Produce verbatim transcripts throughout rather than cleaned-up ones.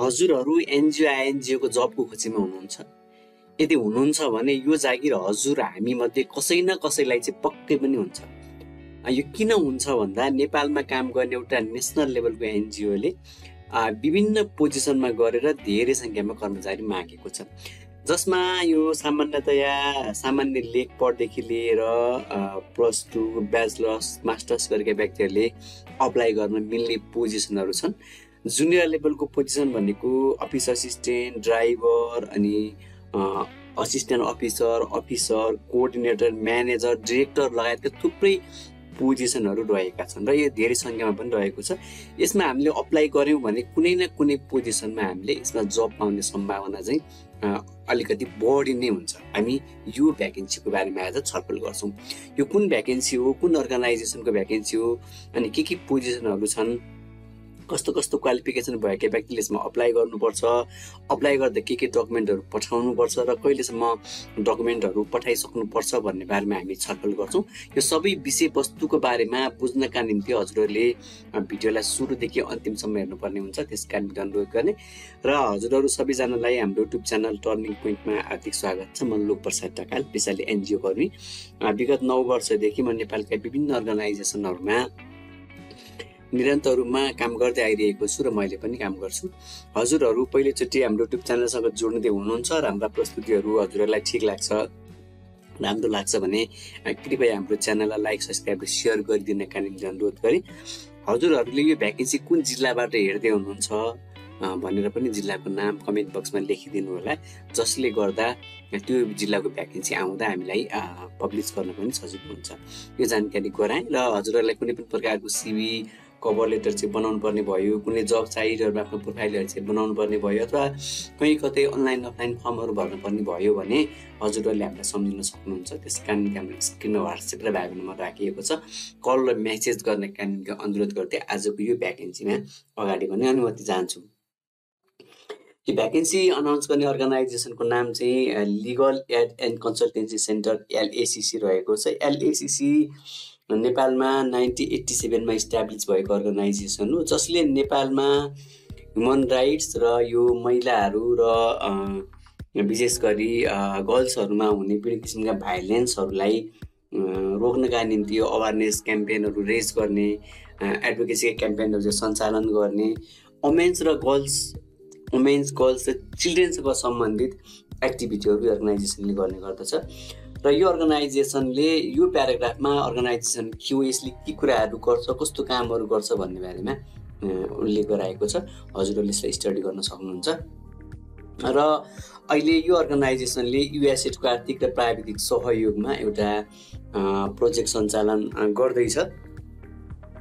हजुरहरु NGO INGO को जब को खोजी में हुनुहुन्छ। यदि हुनुहुन्छ भने यो जागिर हजुर हामी मध्ये कसै न कसैलाई चाहिँ पक्कै पनि हुन्छ। यो किन हुन्छ भन्दा नेपालमा काम गर्ने एउटा नेशनल लेभलको एनजीओ ले विभिन्न पोजिसनमा गरेर धेरै संख्यामा कर्मचारी मागेको छ, जसमा यो सामान्यतया सामान्य लेख पढदेखि लिएर प्लस टू ब्याचलर्स मास्टर्स गरेका व्यक्तिहरुले अप्लाई गर्न मिल्ने पोजिसनहरु छन्। जुनियर लेभलको पोजिसन भनेको अफिस असिस्टेन्ट, ड्राइभर अनि assistant officer, officer, coordinator, manager, director लगायतका थुप्रै पोजिसनहरु रहेका छन् र यो धेरै संख्यामा पनि रहेको छ। यसमा हामीले अप्लाई गर्यौं भने कुनै न कुनै पोजिसनमा हामीले यसमा जब पाउने सम्भावना चाहिँ अलिकति बढी नै हुन्छ। हामी यो भ्याकेन्सीको बारेमा आज छलफल गर्छौं। यो कुन भ्याकेन्सी हो, कुन अर्गनाइजेसनको भ्याकेन्सी हो अनि के के पोजिसनहरु छन्, कस्तो कस्तो क्वालिफिकेसन भएका व्यक्तिले यसमा अप्लाई गर्नुपर्छ, अप्लाई गर्दा के के डकुमेन्टहरु पठाउनुपर्छ र कहिलेसम्म डकुमेन्टहरु पठाइसक्नुपर्छ भन्ने बारेमा हामी छलफल गर्छौं। यो सबै विषयवस्तुको बारेमा बुझ्नका निम्ति हजुरहरुले भिडियोलाई सुरुदेखि अन्तिमसम्म हेर्नुपर्ने हुन्छ, त्यसका निम्ति अनुरोध गर्ने र हजुरहरु सबैजनालाई हाम्रो युट्युब च्यानल टर्निङ पोइन्टमा हार्दिक स्वागत छ। म लोकप्रसाद ढकाल, पेशाले एनजीओ कर्मी। विगत नौ वर्षदेखि म नेपालका विभिन्न अर्गनाइजेसनहरुमा निरन्तर रूपमा काम गर्दै आइरहेको छु र मैले पनि काम गर्छु। हजुरहरु पहिले चोटी हाम्रो युट्युब च्यानलसँग जोड्दै हुनुहुन्छ र हाम्रा प्रस्तुतिहरु हजुरहरुलाई ठीक लाग्छ, राम्रो लाग्छ भने कृपया हाम्रो च्यानललाई लाइक, सब्स्क्राइब र शेयर गरिदिनका निम्ति अनुरोध गरे। हजुरहरुले यो भ्याकेन्सी कुन जिल्लाबाट हेर्दै हुनुहुन्छ भनेर पनि जिल्लाको नाम कमेन्ट बक्समा लेखिदिनु होला, जसले गर्दा त्यो जिल्लाको भ्याकेन्सी आउँदा हामीलाई पब्लिस गर्न पनि सजिलो हुन्छ। यो जानकारी गराए र हजुरहरुलाई कुनै पनि प्रकारको सिभी, कभर लेटर चाहिँ बनाउनु पर्ने भयो, कुनै जब साइटहरुमा आफ्नो प्रोफाइलहरु चाहिँ बनाउनु पर्ने भयो अथवा कुनै कतै अनलाइन अफलाइन फर्महरु भर्नु पर्ने भयो भने हजुरहरुले हामीलाई सम्झिन सक्नुहुन्छ। त्यसका निम्ति हाम्रो स्क्रिनमा WhatsApp र भाग नम्बर राखिएको छ। कल र मेसेज गर्नका निम्ति अनुरोध गर्दै आजको यो भ्याकेन्सीमा अगाडि बढ्ने अनुमति चाहन्छु। यो भ्याकेन्सी अनाउन्स गर्ने अर्गनाइजेसनको नाम चाहिँ legal aid and consultancy centre LACC रहेको छ। एलएसीसी नेपालमा उन्नाइस सय सत्तासी मा इस्टाब्लिश भएको अर्गनाइजेसन हो, जसले नेपालमा ह्युमन राइट्स र यो महिलाहरू र विशेष गरी गर्ल्सहरुमा हुने विभिन्न किसिमका भाइलेन्सहरुलाई रोक्नका निम्ति अवेरनेस क्याम्पेनहरु रेज गर्ने, एडभोकेसी क्याम्पेनहरु सञ्चालन गर्ने, वुमेन्स र गर्ल्स वुमेन्स गर्ल्स र चिल्ड्रेनसँग सम्बन्धित एक्टिभिटीहरु अर्गनाइजेसनले गर्ने गर्दछ। र यो अर्गनाइजेसनले यो प्याराग्राफमा अर्गनाइजेसन के हो, यसले के कुराहरू गर्छ, कस्तो कामहरू गर्छ भन्ने बारेमा उल्लेख गराएको छ। हजुरहरूले यसलाई स्टडी गर्न सक्नुहुन्छ। र अहिले यो अर्गनाइजेसनले युएसएडको आर्थिक र प्राविधिक सहयोगमा एउटा प्रोजेक्ट सञ्चालन गर्दैछ।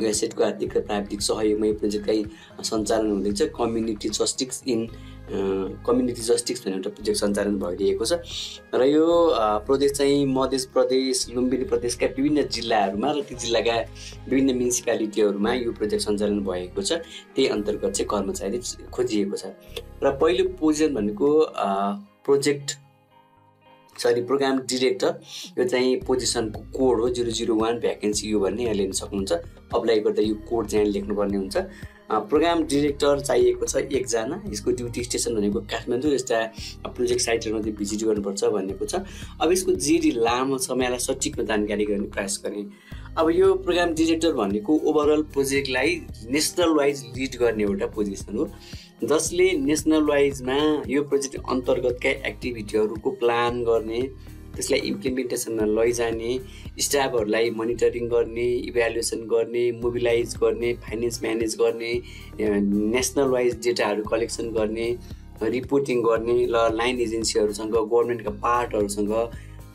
युएसएडको आर्थिक र प्राविधिक सहयोगमा यो प्रोजेक्टकै सञ्चालन हुँदैछ। Community justice in community justice भन्ने एउटा प्रोजेक्ट सञ्चालन भइरहेको छ र यो प्रोजेक्ट चाहिँ मधेस प्रदेश, लुम्बिनी प्रदेशका विभिन्न जिल्लाहरूमा र ती जिल्लाका विभिन्न म्युनिसिपालिटीहरूमा यो प्रोजेक्ट सञ्चालन भएको छ। त्यही अन्तर्गत चाहिँ कर्मचारी खोजिएको छ र पहिलो पोजिसन भनेको प्रोजेक्ट सरी प्रोग्राम डिरेक्टर। यो चाहिँ पोजिसनको कोड हो जीरो जीरो वान, भ्याकेन्सी यो भन्ने यहाँ लिन सक्नुहुन्छ। अप्लाई गर्दा यो कोड चाहिँ लेख्नुपर्ने हुन्छ। प्रोग्राम डिरेक्टर चाहिएको छ एकजना। यसको ड्युटी स्टेसन भनेको काठमाडौँ जस्ता प्रोजेक्ट साइटहरुमा चाहिँ भिजिट गर्नुपर्छ भनेको छ। अब यसको जिडी लामो छ, मलाई सठिकमा जानकारी गर्ने प्रयास गर्ने। अब यो प्रोग्राम डिरेक्टर भनेको ओभरअल प्रोजेक्टलाई नेसनल वाइज लिड गर्ने एउटा पोजिसन हो, जसले नेसनल वाइजमा यो प्रोजेक्ट अन्तर्गतका एक्टिभिटीहरुको प्लान गर्ने, त्यसलाई इम्प्लिमेन्टेसनमा लैजाने, स्टाफहरुलाई मोनिटरिङ गर्ने, इभ्यालुएसन गर्ने, मोबिलाइज गर्ने, फाइनान्स म्यानेज गर्ने, नेसनल वाइज डेटाहरु कलेक्सन गर्ने, रिपोर्टिङ गर्ने र लाइन एजेन्सीहरुसँग, गभर्नमेन्टका पार्टहरुसँग,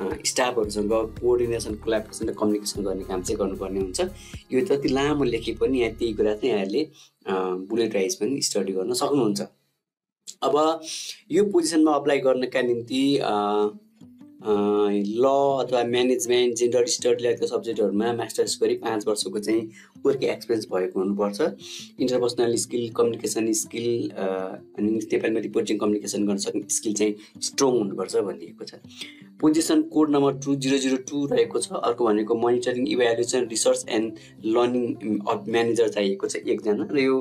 स्टाफहरुसँग कोअर्डिनेसन, कोल्याबोरेसन र कम्युनिकेसन गर्ने काम चाहिँ गर्नुपर्ने हुन्छ। यो जति लामो लेखे पनि यहाँ त्यही कुरा चाहिँ यहाँले बुलेट वाइज पनि स्टडी गर्न सक्नुहुन्छ। अब यो पोजिसनमा अप्लाई गर्नका निम्ति law अथवा management, gender studies like the subject or master's degree पांच वर्षों को चाहिए work experience भाई को अनुपात sir interpersonal skill, communication skill अन्य नेपाल में reporting communication करने सकने skill चाहिए strong अनुपात सर बनी है कुछ position code number two zero zero two रहे कुछ और को बने को monitoring, evaluation, resource and learning of manager चाहिए कुछ एक जाना रे यो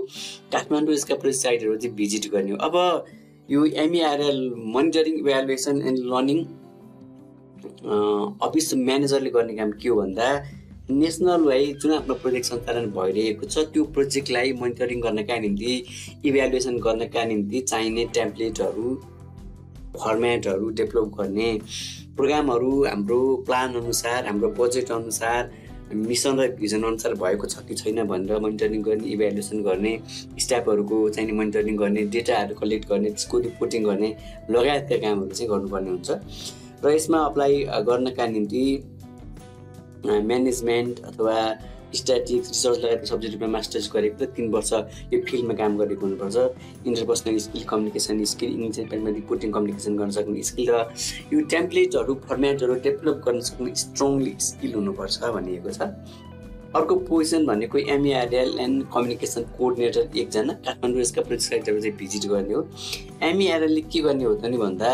काठमांडू इसका प्रेसिडेंट रोजी busy तो करने हो अब यो M E R L monitoring, evaluation and learning office म्यानेजरले गर्ने काम के हो भन्दा नेशनल वाइज जुन हाम्रो प्रोजेक्ट सञ्चालन भइरहेको छ त्यो प्रोजेक्टलाई मोनिटरिङ गर्नका निम्ति इभ्यालुएसन गर्नका निम्ति चाहिने टेम्प्लेटहरु फर्म्याटहरु डेभलप गर्ने प्रोग्रामहरु हाम्रो प्लान अनुसार हाम्रो बजेट अनुसार मिसन र भिजन अनुसार भएको छ कि छैन भनेर मोनिटरिङ गर्ने इभ्यालुएसन गर्ने स्टाफहरुको चाहिने मोनिटरिङ गर्ने डेटाहरु कलेक्ट गर्ने त्यसको रिपोर्टिङ गर्ने लगायतका कामहरु चाहिँ गर्नुपर्ने हुन्छ र यसमा अप्लाई गर्नका निम्ति म्यानेजमेन्ट अथवा स्ट्याटिस्टिक्स रिसर्च लगायतका सब्जेक्टमा मास्टर्स गरेको त तीन वर्ष यो फिल्डमा काम गरेको हुनुपर्छ interpersonal skill communication skill independent reporting communication गर्न सक्ने स्किल र यो टेम्प्लेटहरु फर्म्याटहरु डेभलप गर्न सक्ने स्ट्रङली स्किल हुनुपर्छ भनिएको छ अर्को पोजिसन भनेको M E R L and communication coordinator एकजना काठमाडौँ यसका प्रोजेक्टहरु चाहिँ भिजिट गर्ने हो M E R L ले के गर्ने हो त नि भन्दा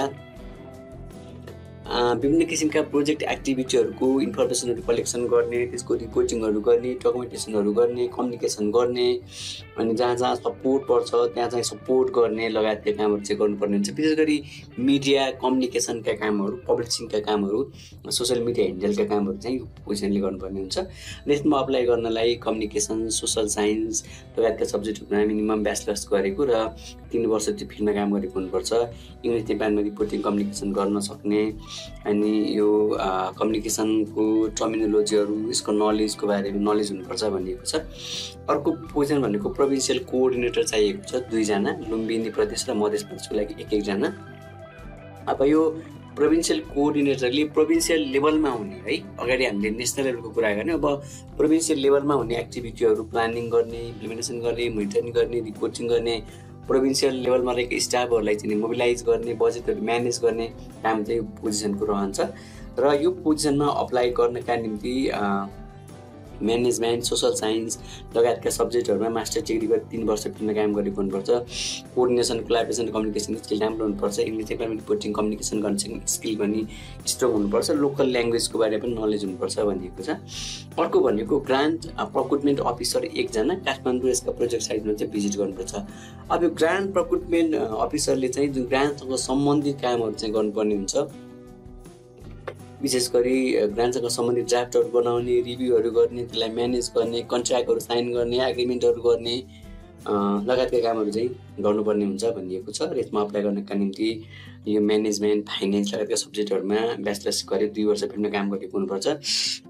विभिन्न किसिमका प्रोजेक्ट एक्टिभिटीहरुको इन्फर्मेसनहरु कलेक्सन गर्ने त्यसको रिपोर्टिङहरु गर्ने डकुमेन्टेसनहरु गर्ने कम्युनिकेसन गर्ने अनि जहाँ जहाँ सपोर्ट पर्छ त्यहाँ चाहिँ सपोर्ट गर्ने लगायतका कामहरु चाहिँ गर्नुपर्ने हुन्छ विशेष गरी मिडिया कम्युनिकेसनका कामहरु पब्लिशिङका कामहरु सोशल मिडिया ह्यान्डलका कामहरु चाहिँ पोजिसनले गर्नुपर्ने हुन्छ यसमा अप्लाई गर्नलाई कम्युनिकेसन सोशल साइन्स लगायतका सब्जेक्टहरुमा मिनिमम ब्याचलर्स गरेको र तीन वर्ष त्यो फिल्डमा काम गरेको हुनुपर्छ इङ्ग्लिस नेपालमा रिपोर्टिङ कम्युनिकेसन गर्न सक्ने अनि यो कम्युनिकेसन को टर्मिनोलोजीहरु यसको नलेज को बारेमा नलेज हुनुपर्छ भनिएको छ अर्को पोजिसन भनेको प्रोभिन्सियल कोअर्डिनेटर चाहिएको छ दुई जना लुम्बिनी प्रदेश र मधेस प्रदेशको लागि एक एक जना अब यो प्रोभिन्सियल कोअर्डिनेटरले प्रोभिन्सियल लेभलमा हुने है अगाडि हामीले नेशनल लेभलको कुरा गर्ने अब प्रोभिन्सियल लेभलमा हुने एक्टिभिटीहरु प्लानिङ गर्ने इम्प्लिमेन्टेसन गर्ने मोनिटरिङ गर्ने रिपोर्टिङ गर्ने प्रोभिन्सियल लेभलमा रहेको स्टाफहरुलाई चाहिँ मोबिलाइज गर्ने बजेटहरु म्यानेज गर्ने काम चाहिँ पोजिसनको रहन्छ र यो पोजिसनमा अप्लाई गर्नका निम्ति म्यानेजमेन्ट सोशल साइन्स लगायतका सब्जेक्टहरुमा मास्टर डिग्री गरी तीन वर्ष फिल्डमा काम गरेको हुनुपर्छ कोर्डिनेसन कोलाबोरेसन कम्युनिकेसन स्किल राम्रो हुनुपर्छ इंग्लिश नेपाली रिपोर्टिङ कम्युनिकेसन गर्न सक्ने स्किल पनि स्ट्रङ हुनुपर्छ लोकल ल्याङ्ग्वेजको बारेमा पनि नलेज हुनुपर्छ भनिएको छ अर्को भनेको ग्रान्ट प्रोक्युरमेन्ट अफिसर एकजना काठमाडौँ यसका प्रोजेक्ट साइटमा चाहिँ भिजिट गर्नुपर्छ अब यो ग्रान्ट प्रोक्युरमेन्ट अफिसरले चाहिँ जुन ग्रान्टसँग सम्बन्धित कामहरु चाहिँ गर्नुपर्ने हुन्छ विशेष गरी ग्रान्टसँग सम्बन्धित ड्राफ्टहरु बनाउने रिभ्यूहरु गर्ने त्यसलाई म्यानेज गर्ने कन्ट्र्याक्टहरु साइन गर्ने एग्रीमेन्टहरु गर्ने लगायतका कामहरु चाहिँ गर्नुपर्ने हुन्छ भनिएको छ र यसमा अप्लाई गर्नका निम्ति यो म्यानेजमेन्ट फाइनान्स लगायतका सब्जेक्टहरुमा ब्याचलर्स गरे दुई वर्ष फिल्डमा काम गरेको हुनुपर्छ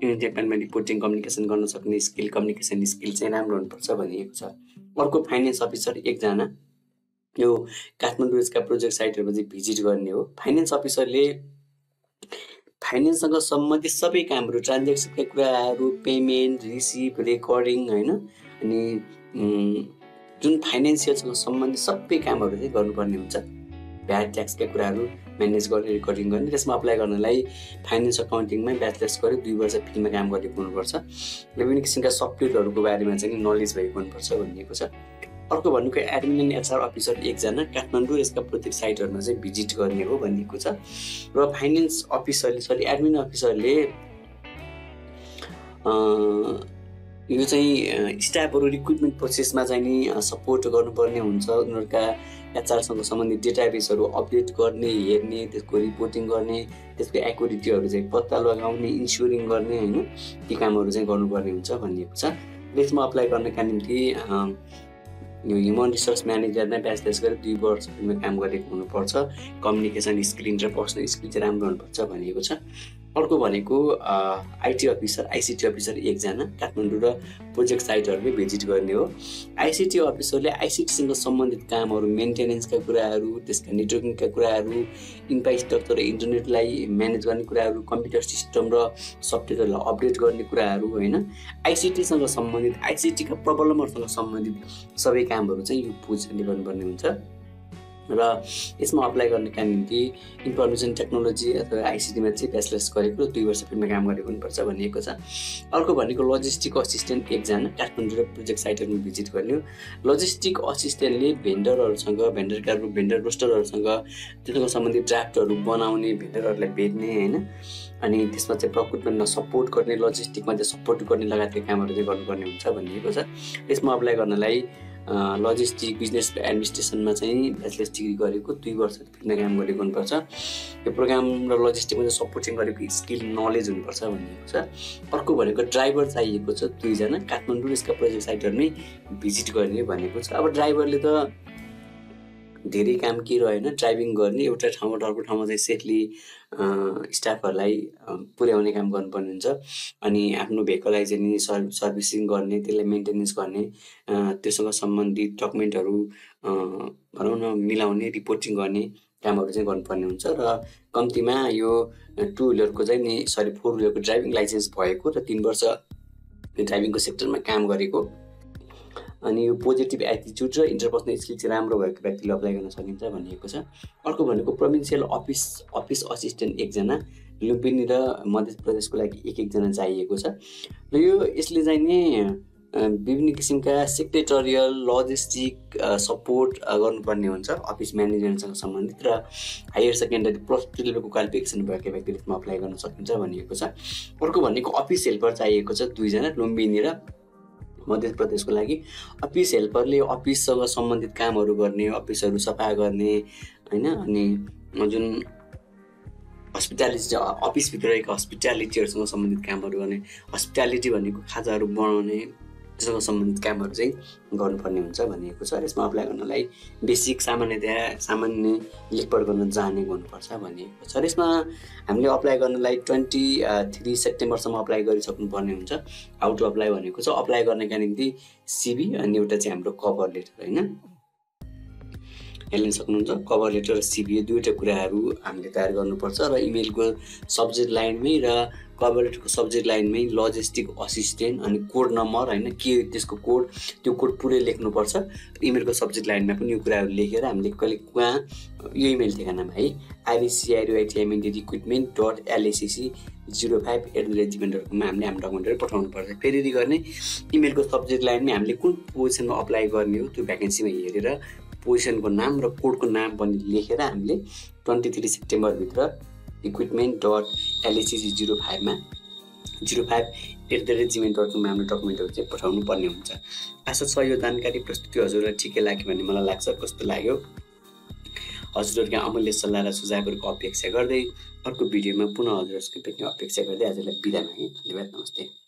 इन्डिपेन्डेन्ट रिपोर्टिङ कम्युनिकेसन गर्न सक्ने स्किल कम्युनिकेसन स्किल चाहिँ राम्रो हुनुपर्छ भनिएको छ अर्को फाइनान्स अफिसर एकजना यो काठमाडौँ यसका प्रोजेक्ट साइटहरुमा चाहिँ भिजिट गर्ने हो फाइनान्स अफिसरले फाइनान्ससँग सम्बन्धित सबै कामहरु ट्रान्ज्याक्सनका कुराहरु पेमेन्ट रिसिभ रेकर्डिङ हैन अनि जुन फाइनान्सियलसँग सम्बन्धित सबै कामहरु चाहिँ गर्नुपर्ने हुन्छ भ्याट ट्याक्सका कुराहरु म्यानेज गर्ने रेकर्डिङ गर्ने त्यसमा अप्लाई गर्नलाई फाइनान्स अकाउन्टिङमा ब्याचलर्स गरी दुई वर्ष फिल्डमा काम गरेको हुनुपर्छ विभिन्न किसिमका सफ्टवेयरहरुको बारेमा चाहिँ नलेज भएको हुनुपर्छ भनिएको छ अर्को भनेको एडमिन एन्ड एचआर अफिसर एकजना काठमाडौँ यसका प्रत्येक साइटहरुमा चाहिँ भिजिट गर्ने हो भनिएको छ र फाइनान्स अफिसरले सरी एडमिन अफिसरले यो चाहिँ स्टाफहरु रिक्रुटमेन्ट प्रोसेसमा चाहिँ नि सपोर्ट गर्नुपर्ने हुन्छ उनीहरुका एचआरसँग सम्बन्धित डेटाबेसहरु अपडेट गर्ने हेर्ने त्यसको रिपोर्टिङ गर्ने त्यसको एक्युरेसीहरु चाहिँ पत्ता लगाउने इन्स्योरिङ गर्ने हैन ती कामहरु चाहिँ गर्नुपर्ने हुन्छ भनिएको छ यसमा अप्लाई गर्नका निम्ति यो ह्युमन रिसोर्स म्यानेजर नै ब्याचलर्स गरी दुई वर्ष फिल्डमा काम गरेको हुनुपर्छ कम्युनिकेसन स्किल इन्टरपर्सनल स्किल चाहिँ राम्रो हुनुपर्छ भनिएको छ अर्को भनेको आईटी अफिसर आईसीटी अफिसर एकजना काठमाडौँ र प्रोजेक्ट साइटहरुमा भिजिट गर्ने हो आईसीटी अफिसरले आईसीटीसँग सम्बन्धित कामहरु मेन्टेनेन्सका कुराहरु त्यसका नेटवर्किङका कुराहरु इन्फ्रास्ट्रक्चर र इन्टरनेटलाई म्यानेज गर्ने कुराहरु कम्प्युटर सिस्टम र सफ्टवेयरलाई अपडेट गर्ने कुराहरु हैन आईसीटीसँग सम्बन्धित आईसीटीका प्रब्लमहरुसँग सम्बन्धित सबै कामहरु चाहिँ यो पोजिसनले गर्नुपर्ने हुन्छ र यसमा अप्लाई गर्नका निम्ति इन्फर्मेसन टेक्नोलोजी अथवा आईसीटी में ब्याचलर्स गरेको दुई वर्ष फिल्डमा काम गरेको हुनुपर्छ भनिएको छ। अर्को भनेको लजिस्टिक असिस्टेन्ट एकजना काठमाडौँ प्रोजेक्ट साइटहरुमा भिजिट गर्ने। लजिस्टिक असिस्टेन्टले भेन्डरहरुसँग भेन्डर कार्डको भेन्डर रोस्टरहरुसँग त्यसको सम्बन्धी ड्राफ्टहरु बनाउने भेन्डरहरुलाई भेट्ने हैन अनि त्यसमा चाहिँ प्रोक्युरमेन्टमा सपोर्ट गर्ने लजिस्टिकमा चाहिँ सपोर्ट गर्ने लगायतका कामहरु चाहिँ गर्नुपर्ने हुन्छ भनिएको छ। यसमा अप्लाई गर्नलाई लजिस्टिक बिजनेस एडमिनिस्ट्रेशन में ब्याचलर्स डिग्री दुई वर्ष फिल्डमा काम गरेको हुनुपर्छ। यो प्रोग्राम र लजिस्टिक में सपोर्टिङ गरेको स्किल नलेज हुनुपर्छ भनिएको छ। अर्को भनेको ड्राइभर चाहिएको छ दुईजना काठमाडौँ यसका प्रोजेक्ट साइटहरुमै भिजिट गर्ने भनेको छ। अब ड्राइभरले त धेरै काम के रहेन, ड्राइभिङ गर्ने एउटा ठाउँबाट अर्को ठाउँमा चाहिँ सेफली स्टाफहरुलाई पुर्याउने काम गर्नुपर्ने हुन्छ अनि आफ्नो भेकललाई चाहिँ सर्भ सर्भिसिङ गर्ने त्यसलाई मेन्टेनेन्स गर्ने त्यससँग सम्बन्धित डकुमेन्टहरु भनौं न मिलाउने रिपोर्टिङ गर्ने कामहरु चाहिँ गर्नुपर्ने हुन्छ र कम्तिमा यो टु व्हीलरको चाहिँ नि सरी फोर व्हीलरको ड्राइभिङ लाइसेन्स भएको र तीन वर्ष ड्राइभिङको सेक्टरमा काम गरेको अनि यो पोजिटिभ एटिट्युड र इन्टरपर्सनल स्किल चाहिँ राम्रो भएको व्यक्तिले अप्लाई गर्न सकिन्छ भनिएको छ। अर्को भनेको प्रोभिन्सियल अफिस अफिस असिस्टेन्ट एकजना लुम्बिनी र मध्य प्रदेशको लागि एक एकजना चाहिएको छ र यो यसले चाहिँ नि विभिन्न किसिमका सेक्रेटरियल लजिस्टिक सपोर्ट गर्नुपर्ने हुन्छ अफिस म्यानेजमेन्टसँग सम्बन्धित र हायर सेकेन्डरी प्लस टू लेभलको क्वालिफिकेसन भएका व्यक्तिले यसमा अप्लाई गर्न सकिन्छ भनिएको छ। अर्को भनेको अफिस हेल्पर चाहिएको छ दुईजना लुम्बिनी र मध्य प्रदेश को लागि। अफिस हेल्परले अफिससँग सम्बन्धित कामहरु गर्ने अफिसहरु सफा गर्ने हैन अनि जुन हस्पिटालिटी अफिस भित्रको हस्पिटालिटीहरुसँग सम्बन्धित कामहरु गर्ने हस्पिटालिटी भनेको खाजाहरु बनाउने त्यससँग सम्बन्धित कामहरु चाहिँ गर्नुपर्ने हुन्छ भनिएको छ। यसमा अप्लाई गर्नलाई बेसिक सामान्यतया सामान्य लेखपढ गर्न जानेको हुनुपर्छ भनिएको छ। यसमा हामीले अप्लाई गर्नलाई तेइस सेप्टेम्बरसम्म अप्लाई गरिसक्नु पर्ने हुन्छ। हाउ टु अप्लाई भनेको छ अप्लाई गर्नका निम्ति सिभी अनि एउटा चाहिँ हाम्रो कभर लेटर हैन हेर्न सक्नुहुन्छ कभर लेटर र सिभी दुईटा कुराहरु हामीले तयार गर्नुपर्छ र इमेलको सब्जेक्ट लाइनमै र कभर लेटरको सब्जेक्ट लाइनमै लजिस्टिक असिस्टेन्ट अनि कोड नम्बर हैन के त्यसको कोड त्यो कोड पुरै लेख्नुपर्छ। इमेलको सब्जेक्ट लाइनमा पनि यो कुराहरु लेखेर हामीले कहिले कहाँ यो इमेल ठेगानामा है आईसीआईआईटीएमएनडी रिक्रुटमेन्ट डट एलएसएससी शून्य पाँच at the rate Gmail dot कममा हामीले हाम्रो डकुमेन्टहरु पठाउनु पर्छ। फेरि गर्ने इमेलको सब्जेक्ट लाइनमा हामीले कुन पोजिसनमा अप्लाई गर्ने हो त्यो भ्याकेन्सीमा हेरेर पोजिशन को नाम र कोड को नाम पनि लेखेर हामीले तेइस सेप्टेम्बर भित्र recruitment dot LSC zero five में zero five at the rate Gmail dot कममा हाम्रो डकुमेन्टहरु चाहिँ पठाउनु पर्ने हुन्छ। आशा छ यो जानकारी प्रस्तुति हजुरलाई ठिकै लाग्यो भन्ने मलाई लाग्छ। कस्तो लाग्यो हजुरहरुका अमूल्य सल्लाह र सुझावहरुको अपेक्षा गर्दै अर्को भिडियोमा पुनः हजुरहरुको भेट्ने अपेक्षा गर्दै आजलाई बिदा मागे। धन्यवाद। नमस्ते।